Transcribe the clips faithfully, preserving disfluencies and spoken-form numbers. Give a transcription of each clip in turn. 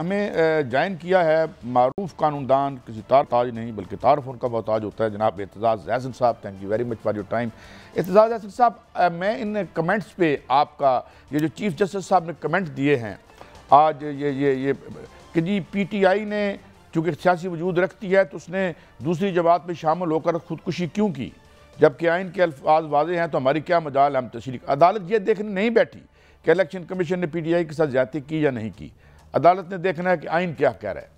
हमें ज्वाइन किया है मारूफ कानूनदान, किसी तार ताज नहीं बल्कि तारफ उनका मोहताज होता है, जनाब एतज़ाज़ अहसन साहब। Thank you very much for your time. Aitzaz Ahsan साहब, मैं इन कमेंट्स पे आपका ये जो चीफ जस्टिस साहब ने कमेंट दिए हैं आज ये ये ये कि जी पी टी आई ने चूँकि सियासी वजूद रखती है तो उसने दूसरी जमात में शामिल होकर खुदकुशी क्यों की, जबकि आइन के अल्फाज वाज़े हैं, तो हमारी क्या मजाल, हम तशरीक। अदालत ये देखने नहीं बैठी कि इलेक्शन कमीशन ने पी टी आई के साथ ज्यादती की या नहीं की, अदालत ने देखना है कि आइन क्या कह रहा है।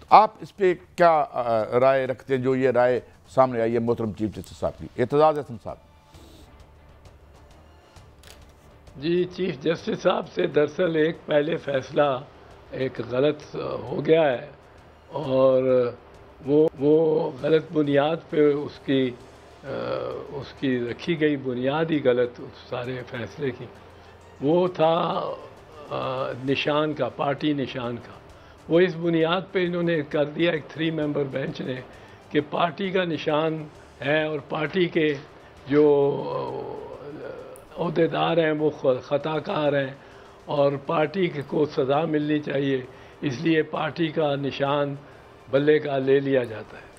तो आप इस पर क्या राय रखते हैं, जो ये राय सामने आई है मोहतरम चीफ जस्टिस साहब की? एतज़ाज़ अहसन साहब जी, चीफ जस्टिस साहब से दरअसल एक पहले फैसला एक गलत हो गया है और वो वो गलत बुनियाद पे उसकी आ, उसकी रखी गई बुनियाद ही गलत उस सारे फैसले की। वो था निशान का, पार्टी निशान का। वो इस बुनियाद पे इन्होंने कर दिया, एक थ्री मेंबर बेंच ने, कि पार्टी का निशान है और पार्टी के जो अहदेदार हैं वो ख़ताकार हैं और पार्टी को सज़ा मिलनी चाहिए, इसलिए पार्टी का निशान बल्ले का ले लिया जाता है।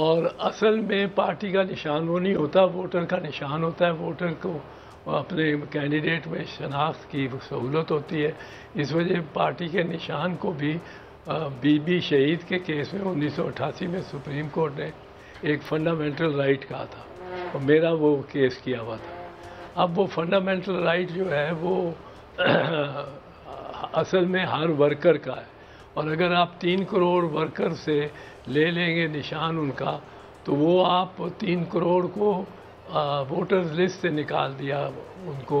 और असल में पार्टी का निशान वो नहीं होता, वोटर का निशान होता है। वोटर को अपने कैंडिडेट में शनाख्त की सहूलत होती है, इस वजह पार्टी के निशान को भी बीबी शहीद के केस में उन्नीस सौ अट्ठासी में सुप्रीम कोर्ट ने एक फ़ंडामेंटल राइट कहा था और मेरा वो केस किया हुआ था। अब वो फंडामेंटल राइट जो है वो असल में हर वर्कर का है और अगर आप तीन करोड़ वर्कर से ले लेंगे निशान उनका, तो वो आप तीन करोड़ को आ, वोटर्स लिस्ट से निकाल दिया, उनको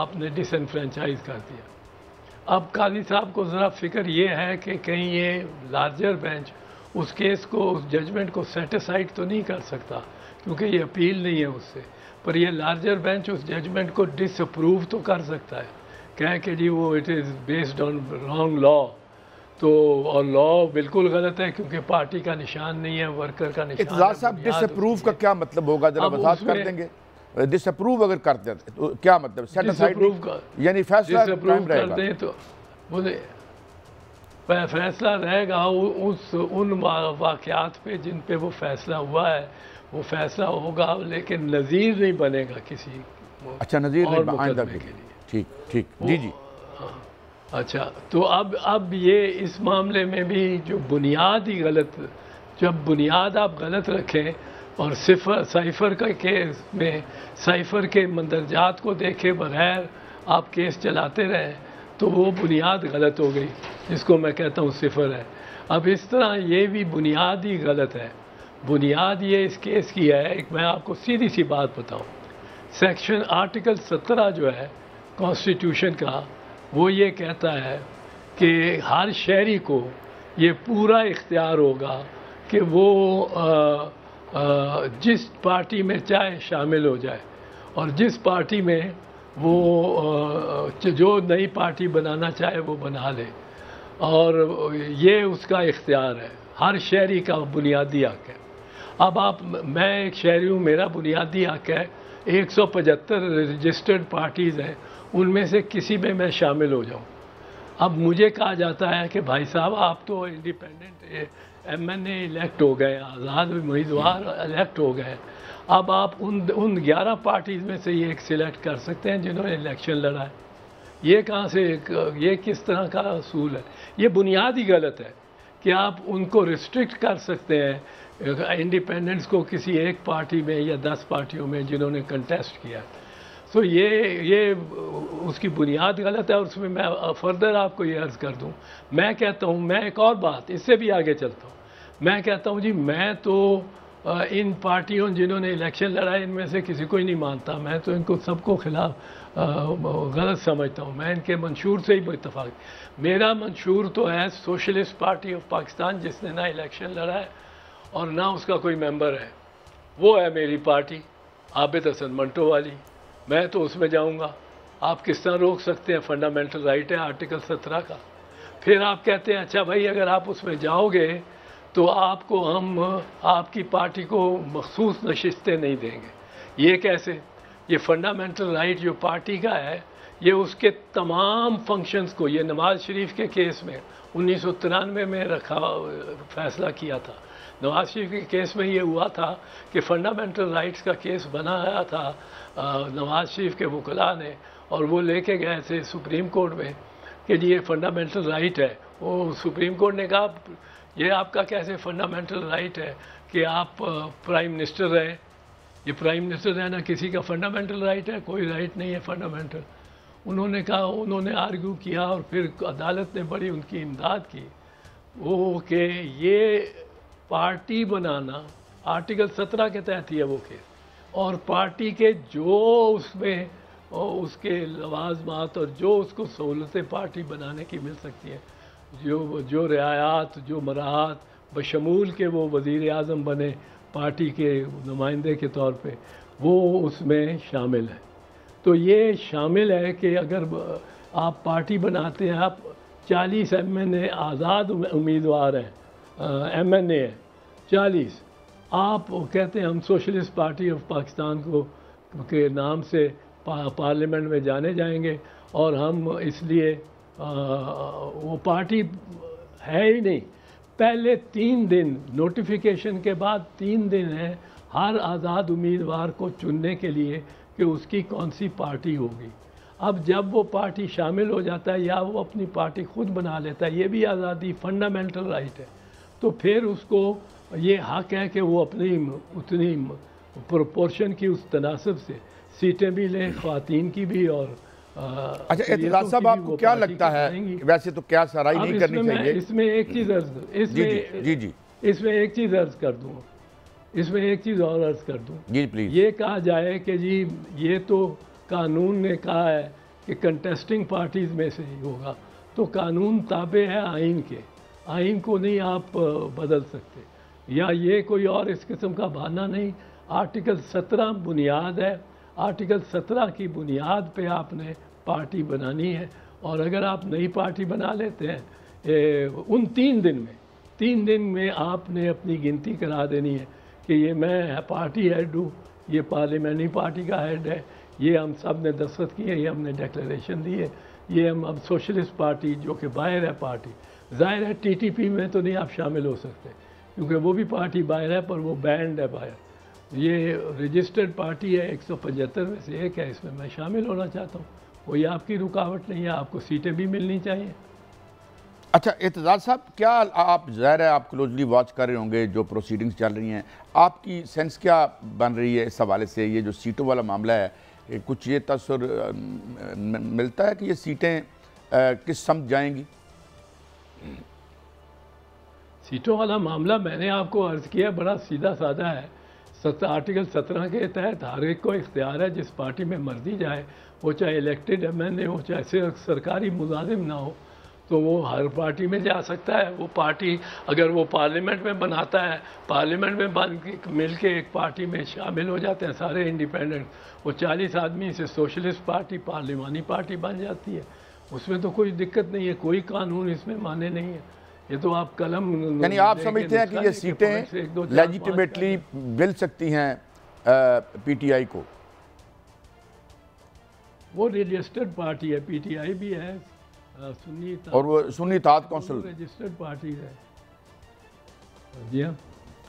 आपने डिसनफ्रेंचाइज कर दिया। अब काजी साहब को ज़रा फिक्र ये है कि कहीं ये लार्जर बेंच उस केस को, उस जजमेंट को सेटिसाइड तो नहीं कर सकता, क्योंकि ये अपील नहीं है उससे, पर ये लार्जर बेंच उस जजमेंट को डिसअप्रूव तो कर सकता है, कहें कि जी वो it is based on wrong law, तो और लॉ बिल्कुल गलत है क्योंकि पार्टी का निशान नहीं है, वर्कर का निशान। एतज़ाज़ साहब, डिसअप्रूव का क्या मतलब होगा, जरा वजाहत कर देंगे? डिसअप्रूव अगर कर दें तो क्या मतलब, डिसअप्रूव का यानी फैसला कर दें तो बोले फैसला रहेगा उस उन वाक़यात पे जिन पे वो फैसला हुआ है, वो फैसला होगा लेकिन नज़ीर नहीं बनेगा किसी। अच्छा, नज़ीर नहीं, ठीक ठीक जी जी अच्छा। तो अब अब ये इस मामले में भी जो बुनियाद ही गलत, जब बुनियाद आप गलत रखें और सिफर साइफ़र का केस में साइफ़र के मंदरजात को देखे बगैर आप केस चलाते रहें तो वो बुनियाद गलत हो गई, जिसको मैं कहता हूँ सिफर है। अब इस तरह ये भी बुनियाद ही गलत है। बुनियाद ये इस केस की है, एक मैं आपको सीधी सी बात बताऊँ, सेक्शन आर्टिकल सत्रह जो है कॉन्स्टिट्यूशन का, वो ये कहता है कि हर शहरी को ये पूरा इख्तियार होगा कि वो आ, आ, जिस पार्टी में चाहे शामिल हो जाए और जिस पार्टी में वो आ, जो नई पार्टी बनाना चाहे वो बना ले, और ये उसका इख्तियार है, हर शहरी का बुनियादी हक है। अब आप, मैं एक शहरी हूँ, मेरा बुनियादी हक है, एक सौ पचहत्तर रजिस्टर्ड पार्टीज़ हैं, उनमें से किसी में मैं शामिल हो जाऊं। अब मुझे कहा जाता है कि भाई साहब आप तो इंडिपेंडेंट एमएनए इलेक्ट हो गए, आज़ाद उम्मीदवार इलेक्ट हो गए, अब आप उन उन ग्यारह पार्टीज़ में से ये एक सिलेक्ट कर सकते हैं जिन्होंने इलेक्शन लड़ा है। ये कहाँ से, ये किस तरह का असूल है? ये बुनियाद ही गलत है कि आप उनको रिस्ट्रिक्ट कर सकते हैं, इंडिपेंडेंट्स को किसी एक पार्टी में या दस पार्टियों में जिन्होंने कंटेस्ट किया है। तो ये ये उसकी बुनियाद गलत है। और उसमें मैं फर्दर आपको ये अर्ज़ कर दूं, मैं कहता हूं, मैं एक और बात इससे भी आगे चलता हूं, मैं कहता हूं जी मैं तो इन पार्टियों जिन्होंने इलेक्शन लड़ा इनमें से किसी को ही नहीं मानता, मैं तो इनको सबको खिलाफ गलत समझता हूं, मैं इनके मंशूर से ही मुतफाक। मेरा मंशूर तो है सोशलिस्ट पार्टी ऑफ पाकिस्तान, जिसने ना इलेक्शन लड़ा है और ना उसका कोई मेम्बर है, वो है मेरी पार्टी आबिद हसन मंटो वाली, मैं तो उसमें जाऊंगा। आप किस तरह रोक सकते हैं? फंडामेंटल राइट है आर्टिकल सत्रह का। फिर आप कहते हैं अच्छा भाई अगर आप उसमें जाओगे तो आपको हम आपकी पार्टी को मखसूस नशिस्तें नहीं देंगे। ये कैसे? ये फंडामेंटल राइट जो पार्टी का है ये उसके तमाम फंक्शंस को, ये नवाज शरीफ के केस में उन्नीस सौ तिरानवे में रखा फैसला किया था। नवाज शरीफ के केस में ये हुआ था कि फंडामेंटल राइट्स का केस बनाया था नवाज शरीफ के वकला ने, और वो लेके गए थे सुप्रीम कोर्ट में कि ये फंडामेंटल राइट है। वो सुप्रीम कोर्ट ने कहा ये आपका कैसे फंडामेंटल राइट है कि आप प्राइम मिनिस्टर रहे, ये प्राइम मिनिस्टर रहना किसी का फंडामेंटल राइट है? कोई राइट नहीं है फंडामेंटल। उन्होंने कहा, उन्होंने आर्ग्यू किया और फिर अदालत ने बड़ी उनकी इमदाद की, वो कि ये पार्टी बनाना आर्टिकल सत्रह के तहत ही है वो केस, और पार्टी के जो उसमें उसके लवाजमात और जो उसको सहूलतें पार्टी बनाने की मिल सकती हैं, जो जो रियायात, जो मराहत, बशमूल के वो वज़ीर आज़म बने पार्टी के नुमाइंदे के तौर पे, वो उसमें शामिल है। तो ये शामिल है कि अगर आप पार्टी बनाते हैं, आप चालीस एम एन ए आज़ाद उम्मीदवार हैं, एम एन ए है चालीस, आप कहते हैं हम सोशलिस्ट पार्टी ऑफ पाकिस्तान को के नाम से पा, पार्लियामेंट में जाने जाएंगे, और हम इसलिए आ, वो पार्टी है ही नहीं। पहले तीन दिन नोटिफिकेशन के बाद तीन दिन है हर आज़ाद उम्मीदवार को चुनने के लिए कि उसकी कौन सी पार्टी होगी। अब जब वो पार्टी शामिल हो जाता है या वो अपनी पार्टी खुद बना लेता है, ये भी आज़ादी फंडामेंटल राइट है, तो फिर उसको ये हक है कि वो अपनी उतनी प्रोपोर्शन की उस तनासब से सीटें भी लें, ख़वातीन की भी। और अच्छा एतराज़ साहब, आपको क्या लगता है, वैसे तो क्या सराई नहीं करनी चाहिए इसमें? एक चीज़ अर्ज इसमें जी जी इसमें एक चीज़ अर्ज कर दूँ इसमें एक चीज़ और अर्ज कर दूँ जी प्लीज़। ये कहा जाए कि जी ये तो कानून ने कहा है कि कंटेस्टिंग पार्टीज़ में से ही होगा, तो कानून ताबे है आइन के, आइन को नहीं आप बदल सकते, या ये कोई और इस किस्म का बहाना नहीं। आर्टिकल सत्रह बुनियाद है, आर्टिकल सत्रह की बुनियाद पे आपने पार्टी बनानी है, और अगर आप नई पार्टी बना लेते हैं ए, उन तीन दिन में तीन दिन में आपने अपनी गिनती करा देनी है कि ये मैं पार्टी हेड हूँ, ये पार्लियामेंट्री पार्टी का हेड है, ये हम सब ने दस्तखत किए, ये हमने डिक्लेरेशन दिए, ये हम अब सोशलिस्ट पार्टी जो कि बाहर है पार्टी, ज़ाहिर है टीटीपी में तो नहीं आप शामिल हो सकते क्योंकि वो भी पार्टी बाहर है, पर वो बैंड है बाहर, ये रजिस्टर्ड पार्टी है, एक सौ पचहत्तर में से एक है, इसमें मैं शामिल होना चाहता हूँ, कोई आपकी रुकावट नहीं है, आपको सीटें भी मिलनी चाहिए। अच्छा एतराज़ साहब, क्या आप, ज़ाहिर है आप क्लोजली वॉच कर रहे होंगे जो प्रोसीडिंग्स चल रही हैं, आपकी सेंस क्या बन रही है इस हवाले से? ये जो सीटों वाला मामला है, कुछ ये तसर मिलता है कि ये सीटें किस समझ जाएंगी? सीटों वाला मामला मैंने आपको अर्ज़ किया बड़ा सीधा साधा है। आर्टिकल सत्रह के तहत हर एक को इख्तियार है, जिस पार्टी में मर्जी जाए, वो चाहे इलेक्टेड एम एन ए हो, चाहे सरकारी मुलाजिम ना हो, तो वो हर पार्टी में जा सकता है। वो पार्टी अगर वो पार्लियामेंट में बनाता है, पार्लियामेंट में बन मिल के एक पार्टी में शामिल हो जाते हैं सारे इंडिपेंडेंट, वो चालीस आदमी से सोशलिस्ट पार्टी पार्लिमानी पार्टी बन जाती है, उसमें तो कोई दिक्कत नहीं है, कोई कानून इसमें माने नहीं है। ये तो आप कलम यानी आप समझते हैं कि ये सीटें लेजिटिमेटली मिल सकती हैं पीटीआई को? वो रजिस्टर्ड पार्टी है, पीटीआई भी है, सुन्नी और वो सुन्नी ताद काउंसिल रजिस्टर्ड पार्टी है। जी हाँ।